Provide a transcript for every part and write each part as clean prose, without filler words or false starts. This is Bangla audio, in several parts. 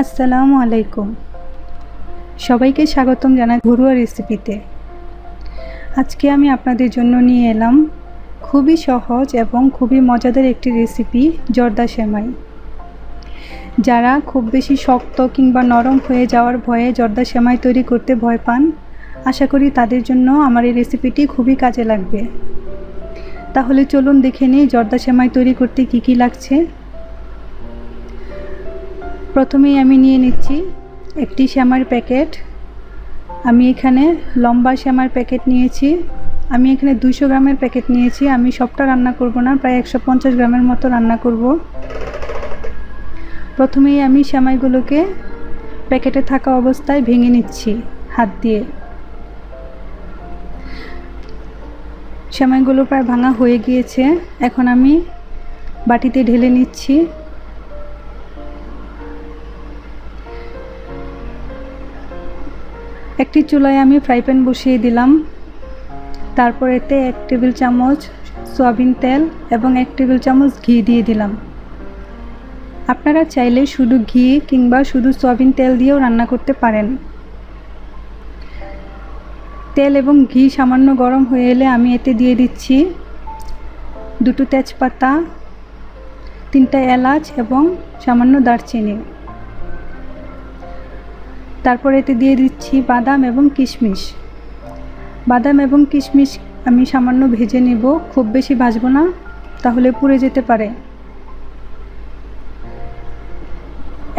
আসসালামু আলাইকুম সবাইকে স্বাগতম জানাই ঘরোয়া রেসিপিতে। আজকে আমি আপনাদের জন্য নিয়ে এলাম খুবই সহজ এবং খুবই মজাদার একটি রেসিপি জর্দা সেমাই। যারা খুব বেশি শক্ত কিংবা নরম হয়ে যাওয়ার ভয়ে জর্দা সেমাই তৈরি করতে ভয় পান, আশা করি তাদের জন্য আমার এই রেসিপিটি খুবই কাজে লাগবে। তাহলে চলুন দেখে নিই জর্দা সেমাই তৈরি করতে কী কী লাগছে। প্রথমেই আমি নিয়ে নিচ্ছি একটি সেমাইয়ের প্যাকেট। আমি এখানে লম্বা সেমাইয়ের প্যাকেট নিয়েছি। আমি এখানে 200 গ্রামের প্যাকেট নিয়েছি। আমি সবটা রান্না করব না, প্রায় 150 গ্রামের মতো রান্না করব। প্রথমেই আমি সেমাইগুলোকে প্যাকেটে থাকা অবস্থায় ভেঙে নিচ্ছি হাত দিয়ে। সেমাইগুলো প্রায় ভাঙা হয়ে গিয়েছে, এখন আমি বাটিতে ঢেলে নিচ্ছি। একটি চুলায় আমি ফ্রাই প্যান বসিয়ে দিলাম। তারপর এতে 1 টেবিল চামচ সয়াবিন তেল এবং 1 টেবিল চামচ ঘি দিয়ে দিলাম। আপনারা চাইলে শুধু ঘি কিংবা শুধু সয়াবিন তেল দিয়েও রান্না করতে পারেন। তেল এবং ঘি সামান্য গরম হয়ে এলে আমি এতে দিয়ে দিচ্ছি 2 তেজপাতা, 3 এলাচ এবং সামান্য দারচিনি। তারপর এতে দিয়ে দিচ্ছি বাদাম এবং কিশমিশ। বাদাম এবং কিশমিশ আমি সামান্য ভেজে নেব, খুব বেশি ভাজবো না, তাহলে পুড়ে যেতে পারে।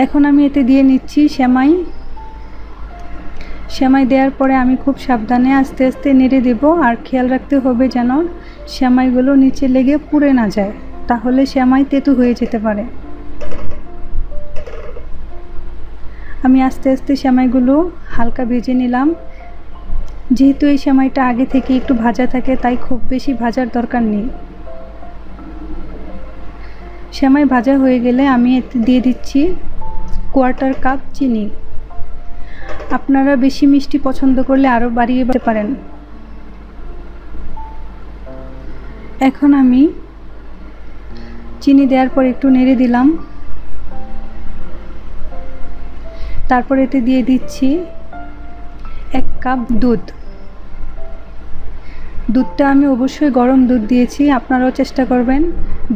এখন আমি এতে দিয়ে নিচ্ছি সেমাই। সেমাই দেওয়ার পরে আমি খুব সাবধানে আস্তে আস্তে নেড়ে দেব, আর খেয়াল রাখতে হবে যেন সেমাইগুলো নিচে লেগে পুড়ে না যায়, তাহলে সেমাই তেতো হয়ে যেতে পারে। আমি আস্তে আস্তে সেমাইগুলো হালকা ভেজে নিলাম। যেহেতু এই সেমাইটা আগে থেকে একটু ভাজা থাকে, তাই খুব বেশি ভাজার দরকার নেই। সেমাই ভাজা হয়ে গেলে আমি এতে দিয়ে দিচ্ছি 1/4 কাপ চিনি। আপনারা বেশি মিষ্টি পছন্দ করলে আরও বাড়িয়ে দিতে পারেন। এখন আমি চিনি দেওয়ার পর একটু নেড়ে দিলাম। তারপর এতে দিয়ে দিচ্ছি 1 কাপ দুধ। দুধটা আমি অবশ্যই গরম দুধ দিয়েছি, আপনারাও চেষ্টা করবেন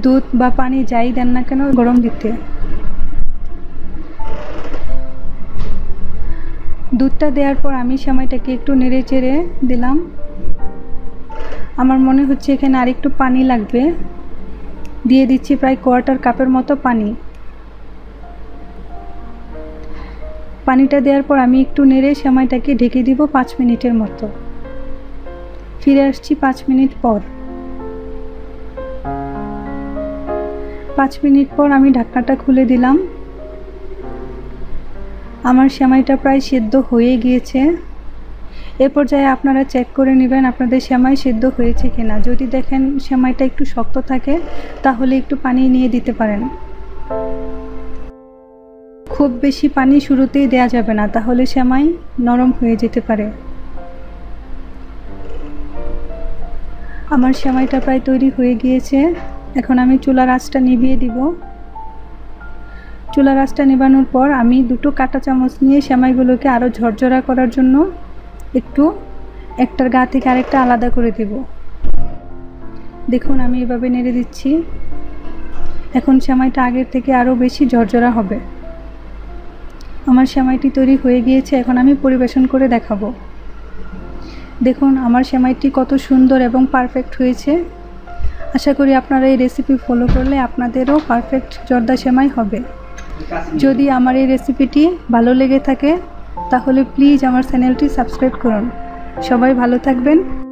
দুধ বা পানি যাই দেন না কেন গরম দিতে। দুধটা দেওয়ার পর আমি সেমাইটাকে একটু নেড়ে চেড়ে দিলাম। আমার মনে হচ্ছে এখানে আরেকটু পানি লাগবে, দিয়ে দিচ্ছি প্রায় 1/4 কাপের মতো পানি। পানিটা দেওয়ার পর আমি একটু নেড়ে সেমাইটাকে ঢেকে দিব 5 মিনিটের মতো। ফিরে আসছি 5 মিনিট পর। 5 মিনিট পর আমি ঢাকনাটা খুলে দিলাম। আমার সেমাইটা প্রায় সেদ্ধ হয়ে গিয়েছে। এ পর্যায়ে আপনারা চেক করে নেবেন আপনাদের সেমাই সেদ্ধ হয়েছে কিনা। যদি দেখেন সেমাইটা একটু শক্ত থাকে, তাহলে একটু পানি নিয়ে দিতে পারেন। খুব বেশি পানি শুরুতেই দেয়া যাবে না, তাহলে সেমাই নরম হয়ে যেতে পারে। আমার সেমাইটা প্রায় তৈরি হয়ে গিয়েছে। এখন আমি চুলার আঁচটা নিভিয়ে দিব। চুলার আঁচটা নেভানোর পর আমি 2 কাঁটা চামচ নিয়ে সেমাইগুলোকে আরও ঝরঝরা করার জন্য একটার গা থেকে আরেকটা আলাদা করে দেব। দেখুন আমি এভাবে নেড়ে দিচ্ছি। এখন সেমাইটা আগের থেকে আরও বেশি ঝরঝরা হবে। আমার সেমাইটি তৈরি হয়ে গিয়েছে, এখন আমি পরিবেশন করে দেখাবো। দেখুন আমার সেমাইটি কত সুন্দর এবং পারফেক্ট হয়েছে। আশা করি আপনারা এই রেসিপি ফলো করলে আপনাদেরও পারফেক্ট জর্দা সেমাই হবে। যদি আমার এই রেসিপিটি ভালো লেগে থাকে, তাহলে প্লিজ আমার চ্যানেলটি সাবস্ক্রাইব করুন। সবাই ভালো থাকবেন।